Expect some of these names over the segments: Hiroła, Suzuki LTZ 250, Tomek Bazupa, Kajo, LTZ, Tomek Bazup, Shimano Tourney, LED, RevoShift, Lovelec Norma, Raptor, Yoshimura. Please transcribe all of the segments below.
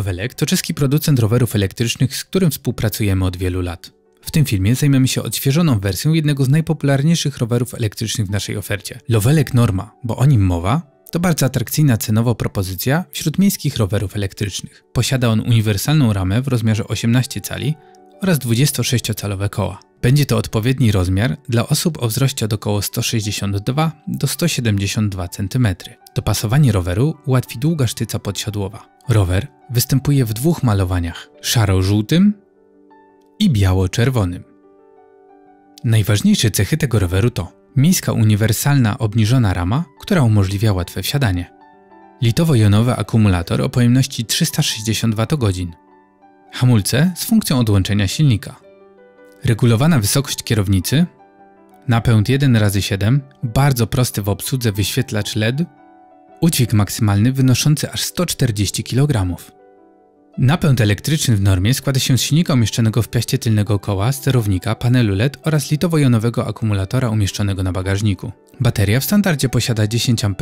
Lovelec to czeski producent rowerów elektrycznych, z którym współpracujemy od wielu lat. W tym filmie zajmiemy się odświeżoną wersją jednego z najpopularniejszych rowerów elektrycznych w naszej ofercie. Lovelec Norma, bo o nim mowa, to bardzo atrakcyjna cenowo propozycja wśród miejskich rowerów elektrycznych. Posiada on uniwersalną ramę w rozmiarze 18 cali oraz 26-calowe koła. Będzie to odpowiedni rozmiar dla osób o wzroście od około 162 do 172 cm. Dopasowanie roweru ułatwi długa sztyca podsiodłowa. Rower występuje w dwóch malowaniach: szaro-żółtym i biało-czerwonym. Najważniejsze cechy tego roweru to miejska uniwersalna obniżona rama, która umożliwia łatwe wsiadanie, litowo-jonowy akumulator o pojemności 360 Wh, hamulce z funkcją odłączenia silnika, regulowana wysokość kierownicy, napęd 1x7, bardzo prosty w obsłudze wyświetlacz LED, udźwig maksymalny wynoszący aż 140 kg. Napęd elektryczny w normie składa się z silnika umieszczonego w piaście tylnego koła, sterownika, panelu LED oraz litowo-jonowego akumulatora umieszczonego na bagażniku. Bateria w standardzie posiada 10 Ah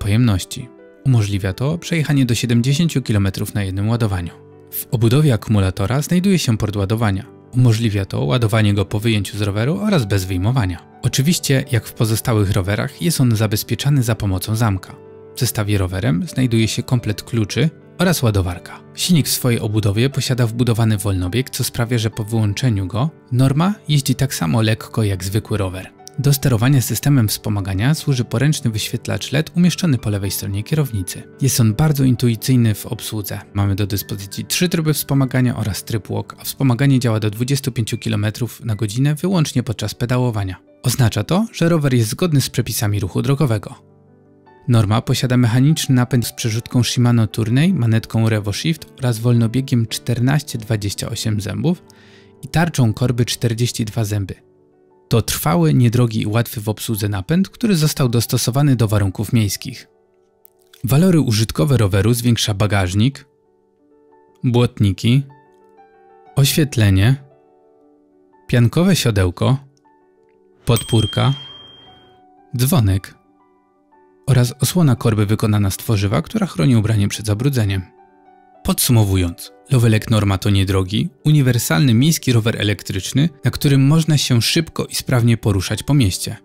pojemności. Umożliwia to przejechanie do 70 km na jednym ładowaniu. W obudowie akumulatora znajduje się port ładowania. Umożliwia to ładowanie go po wyjęciu z roweru oraz bez wyjmowania. Oczywiście, jak w pozostałych rowerach, jest on zabezpieczany za pomocą zamka. W zestawie rowerem znajduje się komplet kluczy oraz ładowarka. Silnik w swojej obudowie posiada wbudowany wolnobieg, co sprawia, że po wyłączeniu go Norma jeździ tak samo lekko jak zwykły rower. Do sterowania systemem wspomagania służy poręczny wyświetlacz LED umieszczony po lewej stronie kierownicy. Jest on bardzo intuicyjny w obsłudze. Mamy do dyspozycji 3 tryby wspomagania oraz tryb walk, a wspomaganie działa do 25 km/h wyłącznie podczas pedałowania. Oznacza to, że rower jest zgodny z przepisami ruchu drogowego. Norma posiada mechaniczny napęd z przerzutką Shimano Tourney, manetką RevoShift oraz wolnobiegiem 14-28 zębów i tarczą korby 42 zęby. To trwały, niedrogi i łatwy w obsłudze napęd, który został dostosowany do warunków miejskich. Walory użytkowe roweru zwiększa bagażnik, błotniki, oświetlenie, piankowe siodełko, podpórka, dzwonek oraz osłona korby wykonana z tworzywa, która chroni ubranie przed zabrudzeniem. Podsumowując, Lovelec Norma to niedrogi, uniwersalny miejski rower elektryczny, na którym można się szybko i sprawnie poruszać po mieście.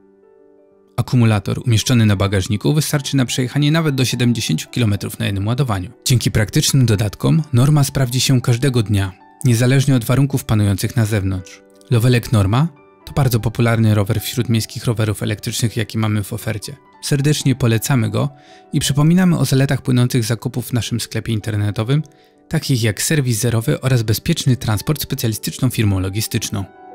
Akumulator umieszczony na bagażniku wystarczy na przejechanie nawet do 70 km na jednym ładowaniu. Dzięki praktycznym dodatkom Norma sprawdzi się każdego dnia, niezależnie od warunków panujących na zewnątrz. Lovelec Norma to bardzo popularny rower wśród miejskich rowerów elektrycznych, jaki mamy w ofercie. Serdecznie polecamy go i przypominamy o zaletach płynących z zakupów w naszym sklepie internetowym, takich jak serwis zerowy oraz bezpieczny transport specjalistyczną firmą logistyczną.